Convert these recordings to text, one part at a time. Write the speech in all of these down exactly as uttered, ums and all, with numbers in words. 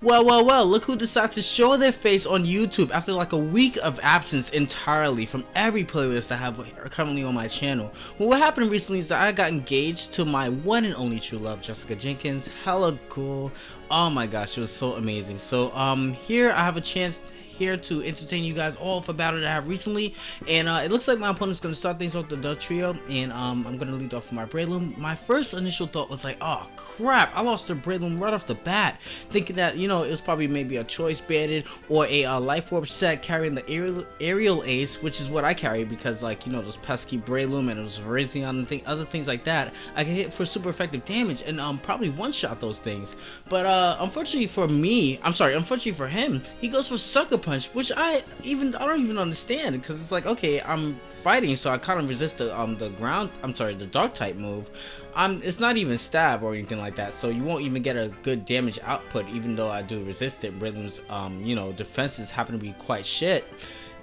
Well, well, well, look who decides to show their face on YouTube after like a week of absence entirely from every playlist I have currently on my channel. Well, what happened recently is that I got engaged to my one and only true love, Jessica Jenkins. Hella cool. Oh my gosh, it was so amazing. So, um, here I have a chance here to entertain you guys all for battle that I have recently. And uh, it looks like my opponent's going to start things off with the Dugtrio. And um, I'm going to lead off with my Breloom. My first initial thought was like, oh crap, I lost to Breloom right off the bat. Thinking that, you know, it was probably maybe a Choice Bandit or a uh, Life Orb set carrying the aerial, aerial Ace, which is what I carry because, like, you know, those pesky Breloom and those Verizion and thing, other things like that. I can hit for super effective damage and um, probably one-shot those things. But uh, unfortunately for me, I'm sorry, unfortunately for him, he goes for Sucker Punch. Punch, which I even I don't even understand, because it's like, okay, I'm fighting, so I kind of resist the um the ground I'm sorry the dark type move. Um it's not even stab or anything like that, so you won't even get a good damage output, even though I do resist it. Rhythm's um you know defenses happen to be quite shit.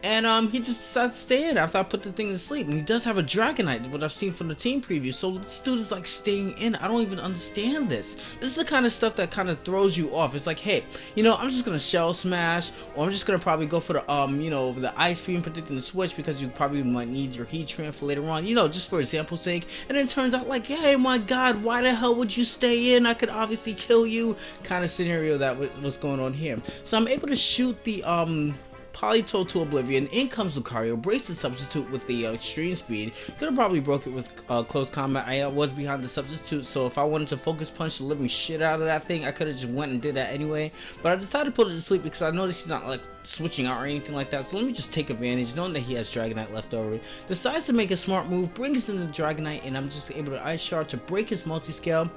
And um, he just decides to stay in after I put the thing to sleep. And he does have a Dragonite, what I've seen from the team preview. So this dude is like staying in. I don't even understand this. This is the kind of stuff that kind of throws you off. It's like, hey, you know, I'm just going to Shell Smash. Or I'm just going to probably go for the, um, you know, the Ice Beam, predicting the switch. Because you probably might need your Heat Transfer later on. You know, just for example's sake. And then it turns out like, hey, my God, why the hell would you stay in? I could obviously kill you. Kind of scenario that was going on here. So I'm able to shoot the, um... Politoed to oblivion. In comes Lucario, breaks the substitute with the uh, extreme speed. Could have probably broke it with uh, close combat. I uh, was behind the substitute, so if I wanted to focus punch the living shit out of that thing, I could have just went and did that anyway. But I decided to put it to sleep because I noticed he's not like switching out or anything like that. So let me just take advantage, knowing that he has Dragonite left over. Decides to make a smart move, brings in the Dragonite, and I'm just able to Ice Shard to break his multi-scale.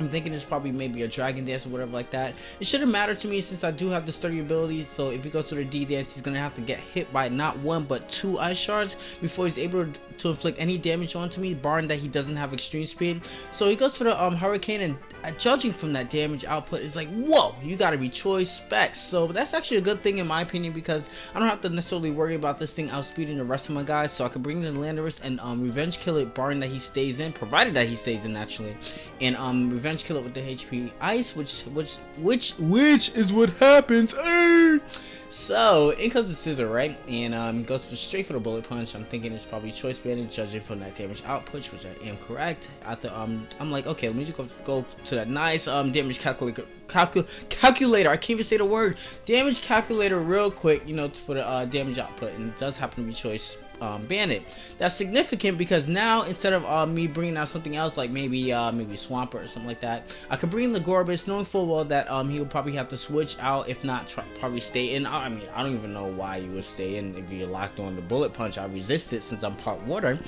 I'm thinking it's probably maybe a Dragon Dance or whatever like that. It shouldn't matter to me since I do have the sturdy abilities. So if he goes to the D Dance, he's going to have to get hit by not one but two Ice Shards before he's able to, to inflict any damage onto me, barring that he doesn't have extreme speed. So he goes for the um, Hurricane, and uh, judging from that damage output, it's like, whoa, you got to be Choice Specs. So that's actually a good thing in my opinion because I don't have to necessarily worry about this thing outspeeding the rest of my guys. So I can bring in Landorus and um, Revenge Kill it, barring that he stays in, provided that he stays in actually. And um, Revenge Revenge kill it with the H P ice, which which which which is what happens. Arr! So in comes the scissor, right? And um goes for, straight for the bullet punch. I'm thinking it's probably Choice Bandit, judging from that damage output, which I am correct. After um I'm like, okay, let me just go, go to that nice um damage calculator calcul calculator. I can't even say the word damage calculator real quick, you know, for the uh, damage output, and it does happen to be Choice Um, Bandit. That's significant because now instead of uh, me bringing out something else like maybe uh, maybe Swampert or something like that, I could bring in the Gorbis, knowing full well that um, he would probably have to switch out, if not try, probably stay in. I mean, I don't even know why you would stay in if you're locked on the bullet punch. I resist it since I'm part water,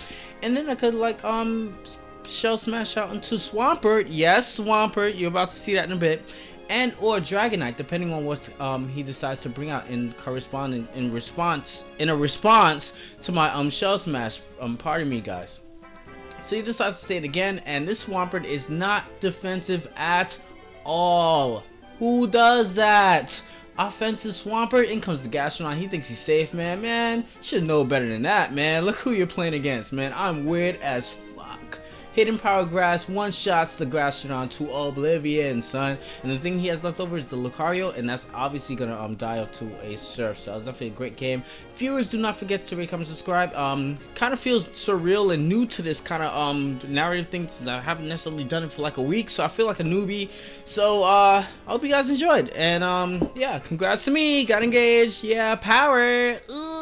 and then I could like um Shell Smash out into Swampert. Yes, Swampert, you're about to see that in a bit. And or Dragonite, depending on what um, he decides to bring out in corresponding in response in a response to my um Shell Smash. Um, pardon me, guys. So he decides to stay it again, and this Swampert is not defensive at all. Who does that? Offensive Swampert. In comes the Gastronaut. He thinks he's safe, man. Man, you should know better than that, man. Look who you're playing against, man. I'm weird as fuck. Hidden Power Grass, one shots the Gastronaut to oblivion, son. And the thing he has left over is the Lucario, and that's obviously gonna um die up to a Surf. So that was definitely a great game. Viewers, do not forget to rate, comment, subscribe. Um, kind of feels surreal and new to this kind of um narrative thing since I haven't necessarily done it for like a week, so I feel like a newbie. So uh, I hope you guys enjoyed, and um, yeah, congrats to me, got engaged, yeah, power. Ooh.